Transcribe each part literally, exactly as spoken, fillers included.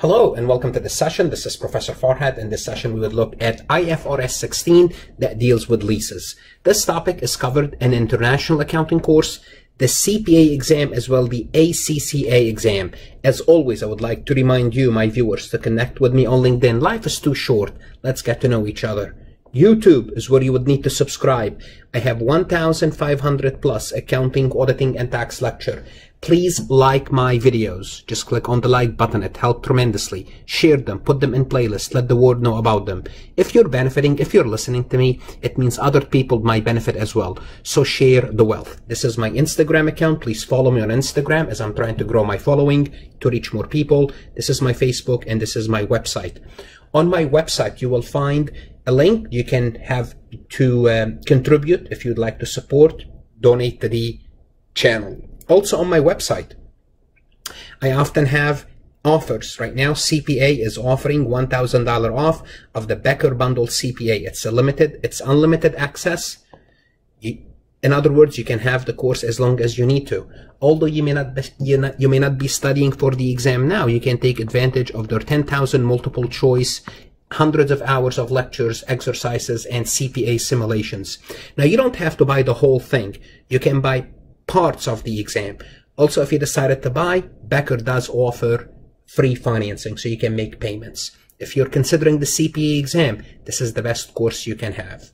Hello and welcome to this session. This is Professor Farhad. In this session, we would look at I F R S sixteen that deals with leases. This topic is covered in international accounting course, the C P A exam, as well the A C C A exam. As always, I would like to remind you, my viewers, to connect with me on LinkedIn. Life is too short. Let's get to know each other. YouTube is where you would need to subscribe. I have one thousand five hundred plus accounting, auditing, and tax lecture. Please like my videos. Just click on the like button. It helped tremendously. Share them, put them in playlists, let the world know about them. If you're benefiting, if you're listening to me, it means other people might benefit as well. So share the wealth. This is my Instagram account. Please follow me on Instagram as I'm trying to grow my following to reach more people. This is my Facebook and this is my website. On my website, you will find a link. You can have to um, contribute if you'd like to support, donate to the channel. Also on my website, I often have offers. Right now, C P A is offering one thousand dollars off of the Becker Bundle C P A. It's a limited, it's unlimited access. You, in other words, you can have the course as long as you need to. Although you may not be, you, not, you may not be studying for the exam now, you can take advantage of their ten thousand multiple choice, hundreds of hours of lectures, exercises, and C P A simulations. Now, you don't have to buy the whole thing. You can buy parts of the exam. Also, if you decided to buy, Becker does offer free financing, so you can make payments. If you're considering the C P A exam, this is the best course you can have.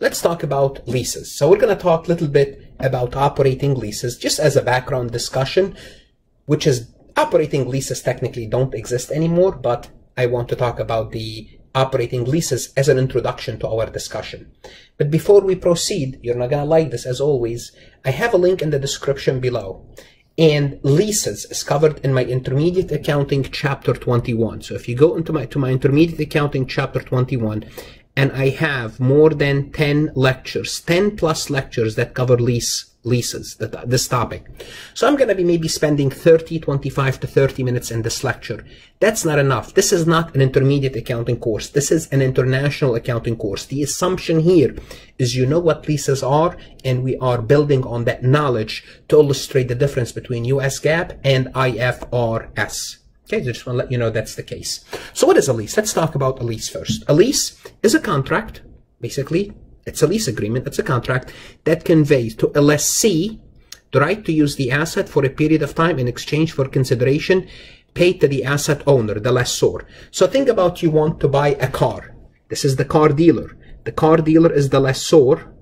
Let's talk about leases. So we're going to talk a little bit about operating leases, just as a background discussion, which is operating leases technically don't exist anymore, but I want to talk about the operating leases as an introduction to our discussion. But before we proceed, you're not going to like this as always, I have a link in the description below. And leases is covered in my Intermediate Accounting Chapter twenty-one. So if you go into my, to my Intermediate Accounting Chapter twenty-one, and I have more than ten lectures, ten plus lectures that cover lease leases, that, this topic. So I'm going to be maybe spending thirty, twenty-five to thirty minutes in this lecture. That's not enough. This is not an intermediate accounting course. This is an international accounting course. The assumption here is you know what leases are, and we are building on that knowledge to illustrate the difference between U S GAAP and I F R S. Okay, I just want to let you know that's the case. So what is a lease? Let's talk about a lease first. A lease is a contract, basically. It's a lease agreement, it's a contract that conveys to a lessee the right to use the asset for a period of time in exchange for consideration paid to the asset owner, the lessor. So think about you want to buy a car. This is the car dealer. The car dealer is the lessor.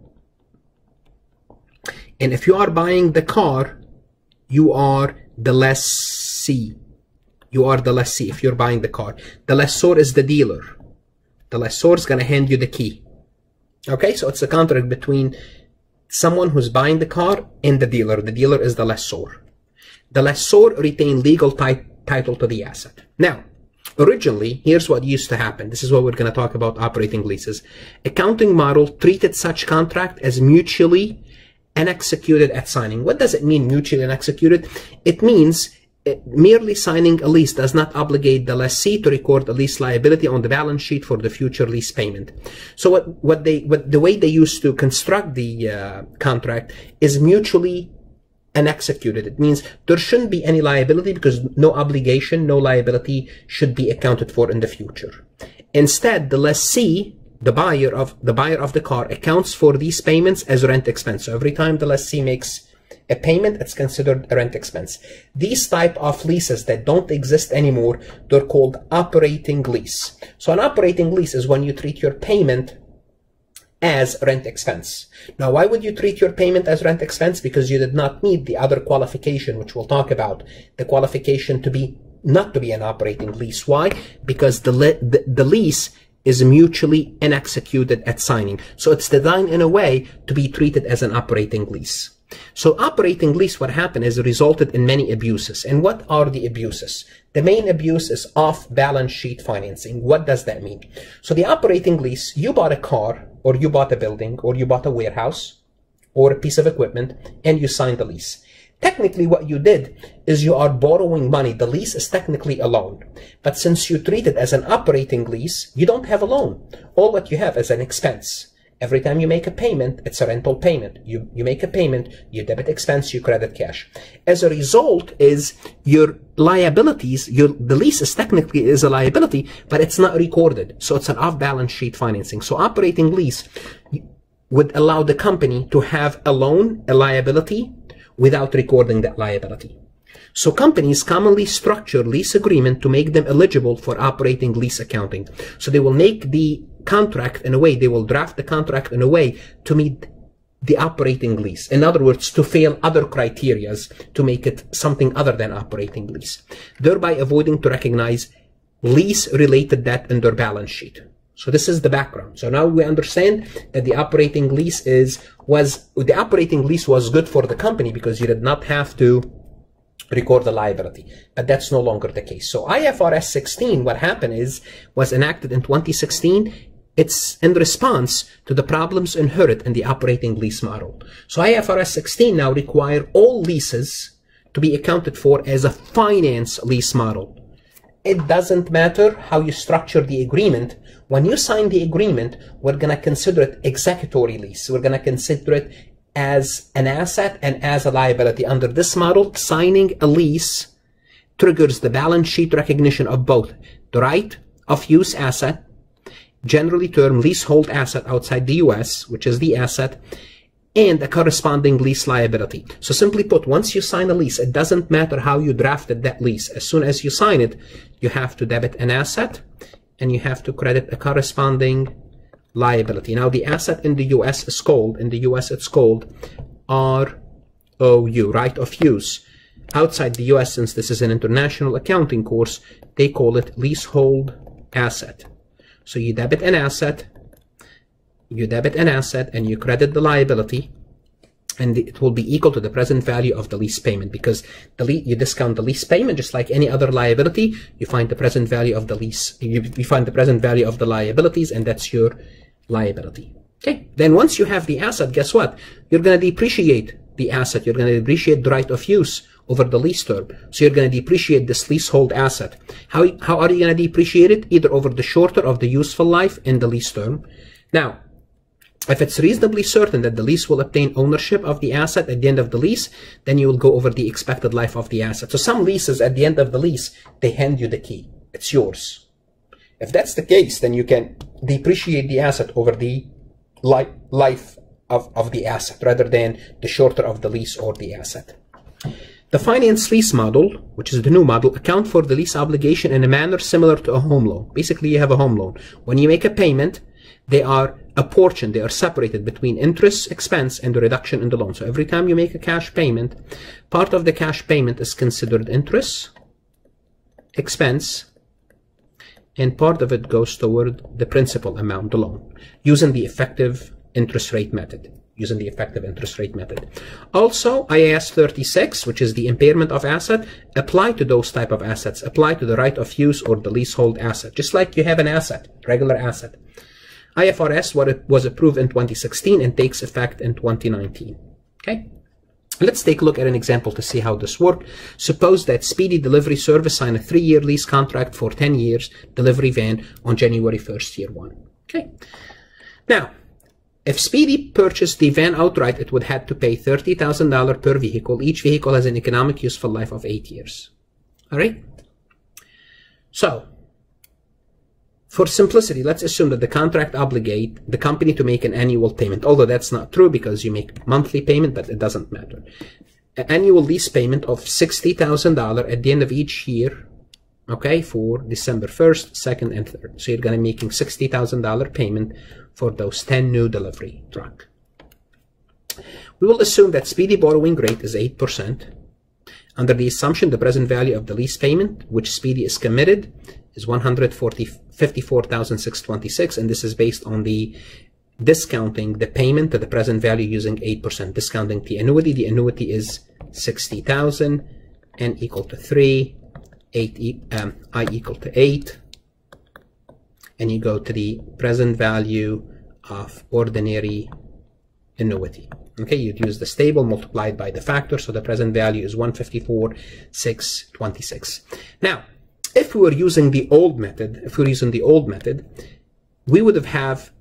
And if you are buying the car, you are the lessee. You are the lessee if you're buying the car. The lessor is the dealer. The lessor is going to hand you the key. Okay, so it's a contract between someone who's buying the car and the dealer. The dealer is the lessor. The lessor retained legal title to the asset. Now, originally, here's what used to happen. This is what we're going to talk about operating leases. Accounting model treated such contract as mutually unexecuted at signing. What does it mean, mutually unexecuted? It means It, merely signing a lease does not obligate the lessee to record a lease liability on the balance sheet for the future lease payment. So what, what they, what the way they used to construct the uh, contract is mutually unexecuted. It means there shouldn't be any liability because no obligation, no liability should be accounted for in the future. Instead, the lessee, the buyer of, the buyer of the car accounts for these payments as rent expense. So every time the lessee makes a payment, it's considered a rent expense. These type of leases that don't exist anymore, they're called operating lease. So an operating lease is when you treat your payment as rent expense. Now, why would you treat your payment as rent expense? Because you did not meet the other qualification, which we'll talk about, the qualification to be not to be an operating lease. Why? Because the, le the, the lease is mutually unexecuted at signing. So it's designed in a way to be treated as an operating lease. So operating lease, what happened is it resulted in many abuses. And what are the abuses? The main abuse is off-balance sheet financing. What does that mean? So the operating lease, you bought a car, or you bought a building, or you bought a warehouse, or a piece of equipment, and you signed the lease. Technically, what you did is you are borrowing money. The lease is technically a loan. But since you treat it as an operating lease, you don't have a loan. All that you have is an expense. Every time you make a payment, it's a rental payment. You, you make a payment, you debit expense, you credit cash. As a result is your liabilities, your, the lease is technically is a liability, but it's not recorded. So it's an off-balance sheet financing. So operating lease would allow the company to have a loan, a liability, without recording that liability. So companies commonly structure lease agreement to make them eligible for operating lease accounting. So they will make the contract in a way, they will draft the contract in a way to meet the operating lease. In other words, to fail other criterias to make it something other than operating lease, thereby avoiding to recognize lease-related debt in their balance sheet. So this is the background. So now we understand that the operating lease is, was, the operating lease was good for the company because you did not have to record the liability, but that's no longer the case. So I F R S sixteen, what happened is, was enacted in twenty sixteen. It's in response to the problems inherent in the operating lease model. So I F R S sixteen now require all leases to be accounted for as a finance lease model. It doesn't matter how you structure the agreement. When you sign the agreement, we're going to consider it executory lease. We're going to consider it as an asset and as a liability. Under this model, signing a lease triggers the balance sheet recognition of both the right of use asset, generally termed leasehold asset outside the U S, which is the asset, and a corresponding lease liability. So simply put, once you sign a lease, it doesn't matter how you drafted that lease. As soon as you sign it, you have to debit an asset and you have to credit a corresponding liability. Now the asset in the U S is called, in the U S it's called R O U, right of use. Outside the U S, since this is an international accounting course, they call it leasehold asset. So you debit an asset, you debit an asset and you credit the liability, and it will be equal to the present value of the lease payment, because the le you discount the lease payment just like any other liability. You find the present value of the lease, you, you find the present value of the liabilities, and that's your liability. Okay, then once you have the asset, guess what? You're going to depreciate the asset. You're going to depreciate the right of use over the lease term. So you're going to depreciate this leasehold asset. How, how are you going to depreciate it? Either over the shorter of the useful life in the lease term. Now, if it's reasonably certain that the lease will obtain ownership of the asset at the end of the lease, then you will go over the expected life of the asset. So some leases, at the end of the lease, they hand you the key. It's yours. If that's the case, then you can depreciate the asset over the li life of, of the asset rather than the shorter of the lease or the asset. The finance lease model, which is the new model, account for the lease obligation in a manner similar to a home loan. Basically, you have a home loan. When you make a payment, they are apportioned, they are separated between interest expense and the reduction in the loan. So every time you make a cash payment, part of the cash payment is considered interest expense, and part of it goes toward the principal amount, the loan, using the effective interest rate method. Using the effective interest rate method. Also, I A S thirty-six, which is the impairment of asset, apply to those type of assets. Apply to the right of use or the leasehold asset, just like you have an asset, regular asset. I F R S what it was approved in twenty sixteen and takes effect in twenty nineteen. Okay, let's take a look at an example to see how this works. Suppose that Speedy Delivery Service signed a three-year lease contract for ten years delivery van on January first, year one. Okay, now if Speedy purchased the van outright, it would have to pay thirty thousand dollars per vehicle. Each vehicle has an economic useful life of eight years. All right, so for simplicity, let's assume that the contract obligates the company to make an annual payment, although that's not true because you make monthly payment, but it doesn't matter. An annual lease payment of sixty thousand dollars at the end of each year, okay, for December first, second, and third. So you're going to be making sixty thousand dollars payment for those ten new delivery truck. We will assume that Speedy borrowing rate is eight percent. Under the assumption the present value of the lease payment, which Speedy is committed, is one hundred fifty-four thousand six hundred twenty-six dollars, and this is based on the discounting the payment to the present value using eight percent, discounting the annuity. The annuity is sixty thousand dollars, N equal to three, eight, um, I equal to eight, and you go to the present value of ordinary annuity. Okay, you'd use this table multiplied by the factor, so the present value is one hundred fifty-four thousand six hundred twenty-six dollars. Now, if we were using the old method, if we were using the old method, we would have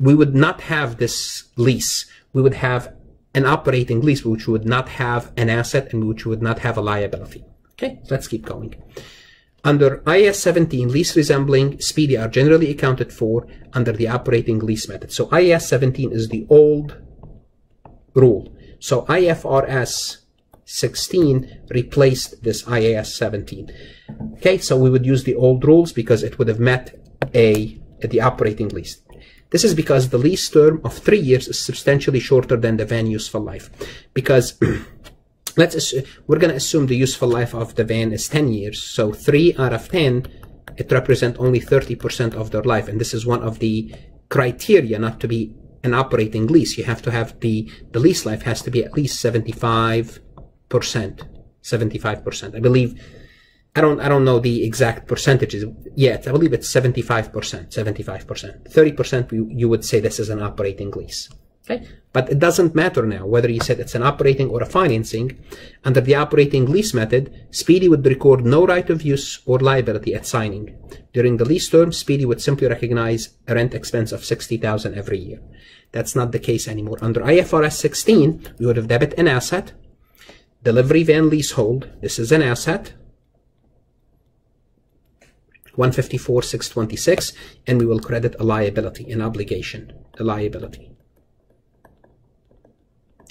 we would not have this lease. We would have an operating lease, which would not have an asset and which would not have a liability. Okay, let's keep going. Under I A S seventeen, lease resembling Speedy are generally accounted for under the operating lease method. So I A S seventeen is the old rule. So I F R S sixteen replaced this I A S seventeen. Okay, so we would use the old rules because it would have met a, the operating lease. This is because the lease term of three years is substantially shorter than the van useful life. Because let's we're going to assume the useful life of the van is ten years. So three out of ten, it represents only thirty percent of their life. And this is one of the criteria not to be an operating lease. You have to have the, the lease life has to be at least seventy-five percent. seventy-five percent. I believe, I don't, I don't know the exact percentages yet. I believe it's seventy-five percent, seventy-five percent. thirty percent, you, you would say this is an operating lease. Okay. But it doesn't matter now whether you said it's an operating or a financing. Under the operating lease method, Speedy would record no right of use or liability at signing. During the lease term, Speedy would simply recognize a rent expense of sixty thousand dollars every year. That's not the case anymore. Under I F R S sixteen, we would have debit an asset, delivery van leasehold. This is an asset. one fifty-four, six twenty-six, and we will credit a liability, an obligation, a liability.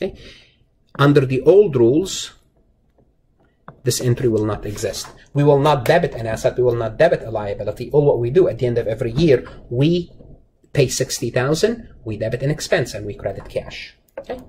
Okay. Under the old rules, this entry will not exist. We will not debit an asset, we will not debit a liability. All what we do at the end of every year, we pay sixty thousand dollars, we debit an expense, and we credit cash. Okay.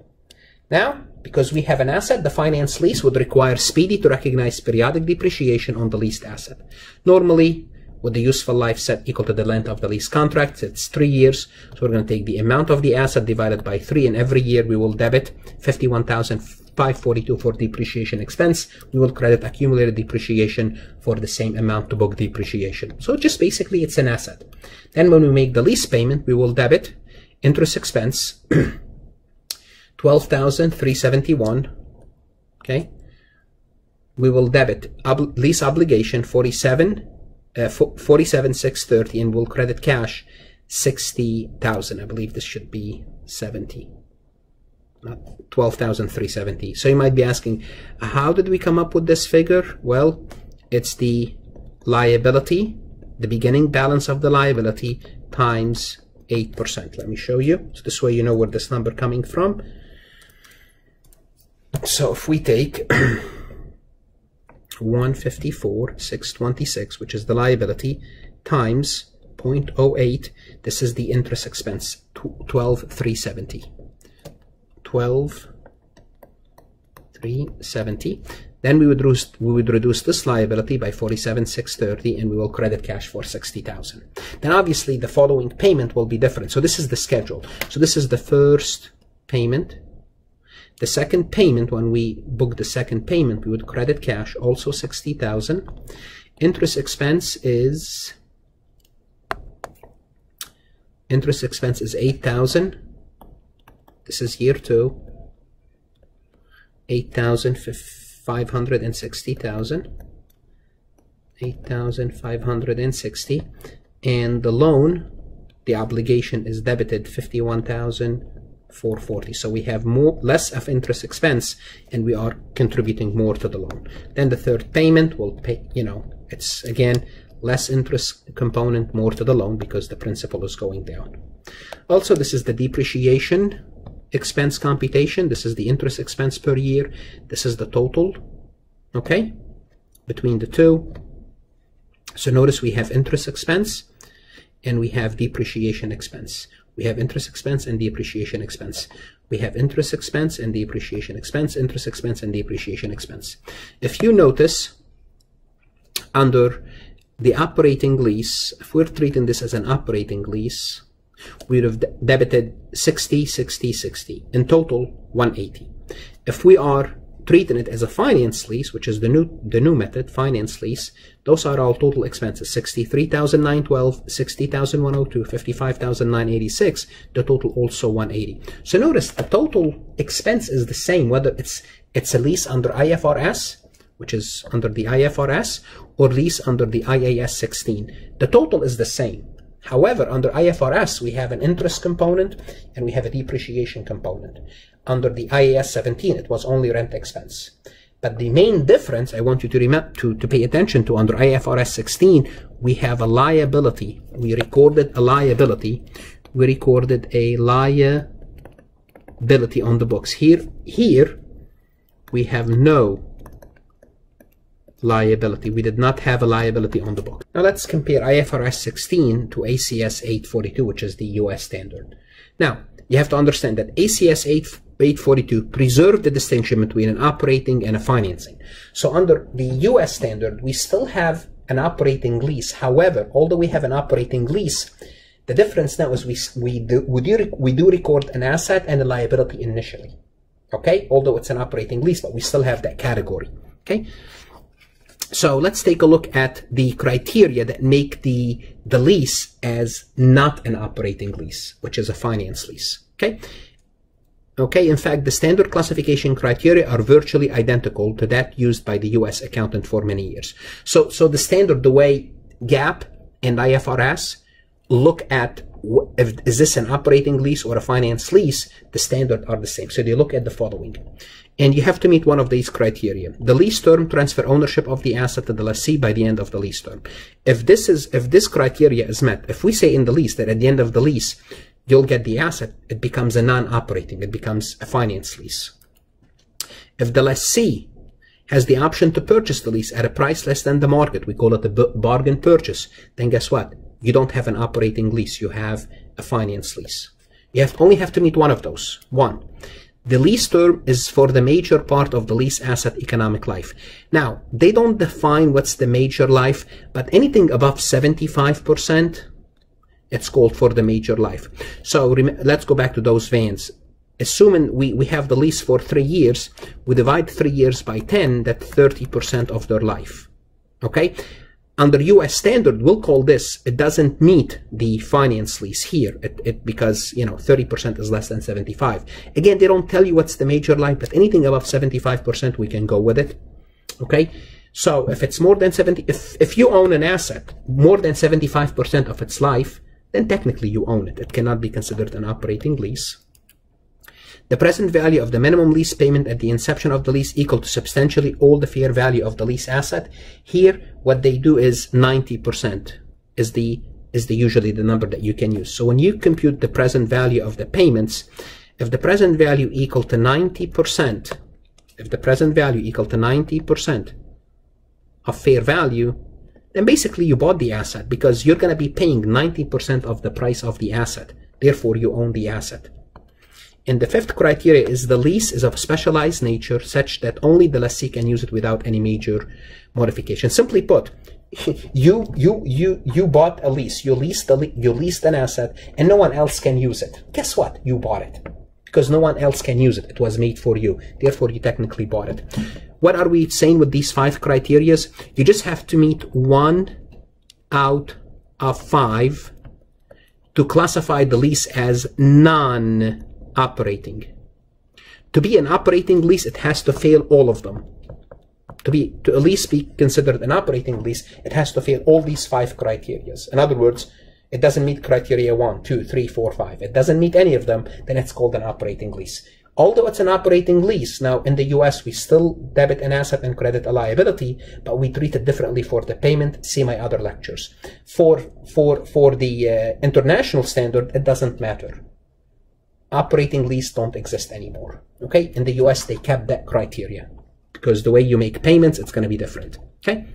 Now, because we have an asset, the finance lease would require Speedy to recognize periodic depreciation on the leased asset. Normally, with the useful life set equal to the length of the lease contract, it's three years. So we're going to take the amount of the asset divided by three, and every year we will debit fifty-one thousand five hundred forty-two dollars for depreciation expense. We will credit accumulated depreciation for the same amount to book depreciation. So just basically it's an asset. Then when we make the lease payment, we will debit interest expense, twelve thousand three hundred seventy-one dollars, okay? We will debit ob lease obligation, forty-seven thousand dollars. Uh, forty-seven thousand six hundred thirty, and we'll credit cash sixty thousand. I believe this should be seventy, not twelve thousand three hundred seventy. So you might be asking, how did we come up with this figure? Well, it's the liability, the beginning balance of the liability times eight percent. Let me show you. So this way you know where this number coming from. So if we take one fifty-four, six twenty-six, which is the liability, times zero point zero eight. This is the interest expense, twelve thousand three hundred seventy. twelve thousand three hundred seventy. Then we would reduce, we would reduce this liability by forty-seven thousand six hundred thirty, and we will credit cash for sixty thousand. Then obviously the following payment will be different. So this is the schedule. So this is the first payment. The second payment, when we book the second payment, we would credit cash, also sixty thousand. Interest expense is interest expense is eight thousand. This is year two. eight thousand five hundred sixty thousand. eight thousand five hundred sixty, and the loan, the obligation is debited fifty-one thousand four hundred forty. So we have more less of interest expense, and we are contributing more to the loan. Then the third payment will pay, you know, it's again less interest component, more to the loan, because the principal is going down. Also, this is the depreciation expense computation. This is the interest expense per year. This is the total, okay, between the two. So notice we have interest expense and we have depreciation expense. We have interest expense and depreciation expense. We have interest expense and depreciation expense, interest expense and depreciation expense. If you notice, under the operating lease, if we're treating this as an operating lease, we would have de debited sixty, sixty, sixty. In total, one hundred eighty. If we are treating it as a finance lease, which is the new the new method, finance lease, those are all total expenses, sixty-three thousand nine hundred twelve, sixty thousand one hundred two, fifty-five thousand nine hundred eighty-six, the total also one hundred eighty. So notice the total expense is the same, whether it's it's a lease under I F R S, which is under the I F R S, or lease under the I A S sixteen. The total is the same. However, under I F R S, we have an interest component and we have a depreciation component. Under the I A S seventeen, it was only rent expense. But the main difference I want you to remember, to, to pay attention to, under I F R S sixteen, we have a liability. We recorded a liability. We recorded a liability on the books. Here, here we have no liability. We did not have a liability on the book. Now let's compare I F R S sixteen to A C C A eight forty-two, which is the U S standard. Now, you have to understand that A C C A eight forty-two preserved the distinction between an operating and a financing. So under the U S standard, we still have an operating lease. However, although we have an operating lease, the difference now is we, we, do, we, do, we do record an asset and a liability initially. Okay? Although it's an operating lease, but we still have that category. Okay? So let's take a look at the criteria that make the, the lease as not an operating lease, which is a finance lease. Okay? Okay, in fact, the standard classification criteria are virtually identical to that used by the U S accountant for many years. So, so the standard, the way GAAP and I F R S look at if, is this an operating lease or a finance lease, the standard are the same. So they look at the following. And you have to meet one of these criteria. The lease term transfer ownership of the asset to the lessee by the end of the lease term. If this is, if this criteria is met, if we say in the lease that at the end of the lease, you'll get the asset, it becomes a non-operating, it becomes a finance lease. If the lessee has the option to purchase the lease at a price less than the market, we call it a bargain purchase, then guess what? You don't have an operating lease, you have a finance lease. You have, only have to meet one of those. One. The lease term is for the major part of the lease asset economic life. Now, they don't define what's the major life, but anything above seventy-five percent, it's called for the major life. So let's go back to those vans. Assuming we, we have the lease for three years, we divide three years by ten, that's thirty percent of their life. Okay? Under U S standard, we'll call this, it doesn't meet the finance lease here, it, it, because, you know, thirty percent is less than seventy-five. Again, they don't tell you what's the major life, but anything above seventy-five percent, we can go with it, okay? So if it's more than seventy, if, if you own an asset more than seventy-five percent of its life, then technically you own it. It cannot be considered an operating lease. The present value of the minimum lease payment at the inception of the lease equal to substantially all the fair value of the lease asset. Here, what they do is ninety percent is the is the usually the number that you can use. So when you compute the present value of the payments, if the present value equal to ninety percent, if the present value equal to ninety percent of fair value, then basically you bought the asset because you're going to be paying ninety percent of the price of the asset. Therefore, you own the asset. And the fifth criteria is the lease is of specialized nature such that only the lessee can use it without any major modification. Simply put, you you you you bought a lease, you leased a le you leased an asset, and no one else can use it. Guess what? You bought it because no one else can use it. It was made for you. Therefore, you technically bought it. What are we saying with these five criteria? You just have to meet one out of five to classify the lease as non-operating. Operating. To be an operating lease, it has to fail all of them. To be to at least be considered an operating lease, it has to fail all these five criteria. In other words, it doesn't meet criteria one, two, three, four, five. It doesn't meet any of them, then it's called an operating lease. Although it's an operating lease, now in the U S we still debit an asset and credit a liability, but we treat it differently for the payment. See my other lectures. For for for the uh, international standard, it doesn't matter. Operating lease don't exist anymore. Okay? In the U S, they kept that criteria because the way you make payments, it's going to be different. Okay?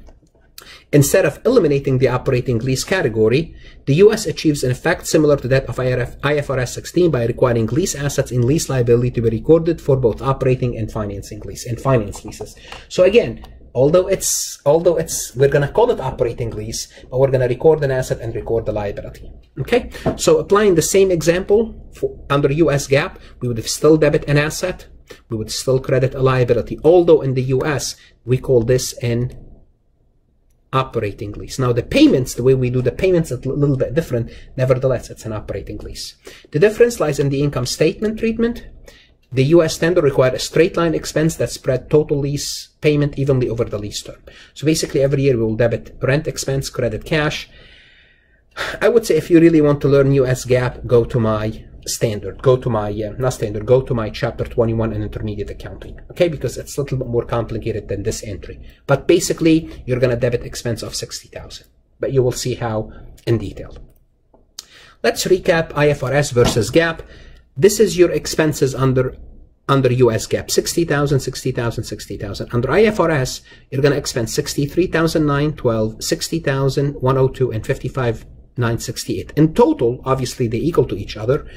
Instead of eliminating the operating lease category, the U S achieves an effect similar to that of I F R S sixteen by requiring lease assets and lease liability to be recorded for both operating and financing lease and finance leases. So again, although it's, although it's, we're going to call it operating lease, but we're going to record an asset and record the liability. Okay? So applying the same example for, under U S GAAP, we would still debit an asset. We would still credit a liability. Although in the U S, we call this an operating lease. Now the payments, the way we do the payments, is a little bit different. Nevertheless, it's an operating lease. The difference lies in the income statement treatment. The U S standard required a straight line expense that spread total lease payment evenly over the lease term. So basically every year we will debit rent expense, credit cash. I would say if you really want to learn U S GAAP, go to my standard, go to my, uh, not standard, go to my chapter twenty-one in intermediate accounting, okay, because it's a little bit more complicated than this entry. But basically, you're going to debit expense of sixty thousand dollars, but you will see how in detail. Let's recap I F R S versus GAAP. This is your expenses under under U S GAAP, sixty thousand, sixty thousand, sixty thousand. Under I F R S, you're going to expense sixty-three thousand nine hundred twelve, sixty thousand one hundred two, and fifty-five thousand nine hundred sixty-eight. In total, obviously, they equal to each other,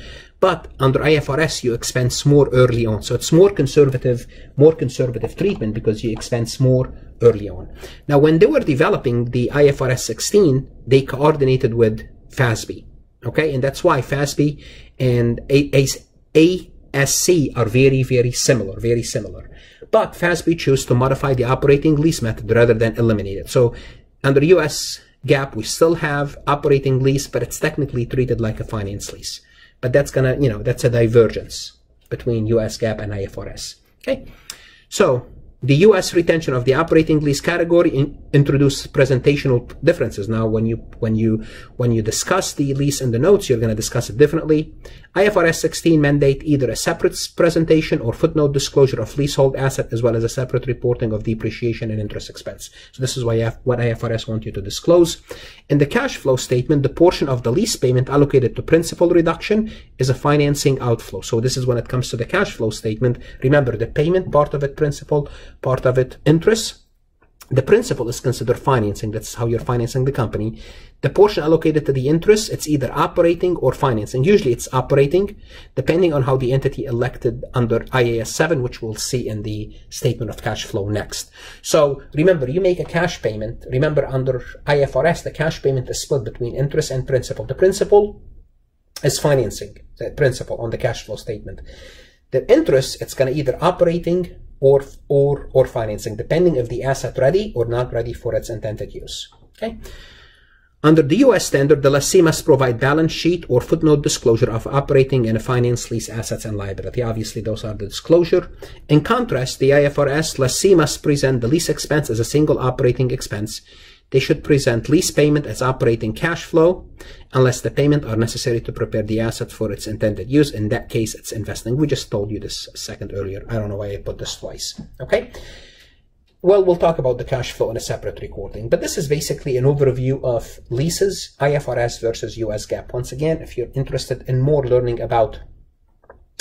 but under I F R S, you expense more early on. So it's more conservative, more conservative treatment because you expense more early on. Now, when they were developing the I F R S sixteen, they coordinated with F A S B, okay? And that's why F A S B and A A S A S C are very, very similar, very similar. But F A S B chose to modify the operating lease method rather than eliminate it. So under U S GAAP, we still have operating lease, but it's technically treated like a finance lease. But that's gonna, you know, that's a divergence between U S GAAP and I F R S, okay? So the U S retention of the operating lease category in, introduced presentational differences. Now, when you when you when you discuss the lease in the notes, you're going to discuss it differently. I F R S sixteen mandate either a separate presentation or footnote disclosure of leasehold asset, as well as a separate reporting of depreciation and interest expense. So this is why you have, what I F R S want you to disclose. In the cash flow statement, the portion of the lease payment allocated to principal reduction is a financing outflow. So this is when it comes to the cash flow statement. Remember, the payment part of it, principal. Part of it, interest. The principal is considered financing. That's how you're financing the company. The portion allocated to the interest, it's either operating or financing. Usually it's operating, depending on how the entity elected under I A S seven, which we'll see in the statement of cash flow next. So remember, you make a cash payment. Remember, under I F R S, the cash payment is split between interest and principal. The principal is financing, the principal on the cash flow statement. The interest, it's going to either operating or or or financing, depending if the asset ready or not ready for its intended use, okay? Under the U S standard, the lessee must provide balance sheet or footnote disclosure of operating and finance lease assets and liability. Obviously, those are the disclosure. In contrast, the I F R S lessee must present the lease expense as a single operating expense. They should present lease payment as operating cash flow unless the payment are necessary to prepare the asset for its intended use. In that case, it's investing. We just told you this a second earlier. I don't know why I put this twice, okay? Well, we'll talk about the cash flow in a separate recording, but this is basically an overview of leases, I F R S versus U S GAAP. Once again, if you're interested in more learning about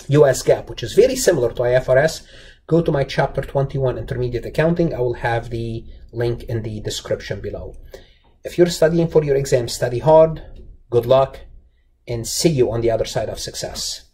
U S GAAP, which is very similar to I F R S, go to my chapter twenty-one, Intermediate Accounting. I will have the link in the description below. If you're studying for your exam, study hard, good luck, and see you on the other side of success.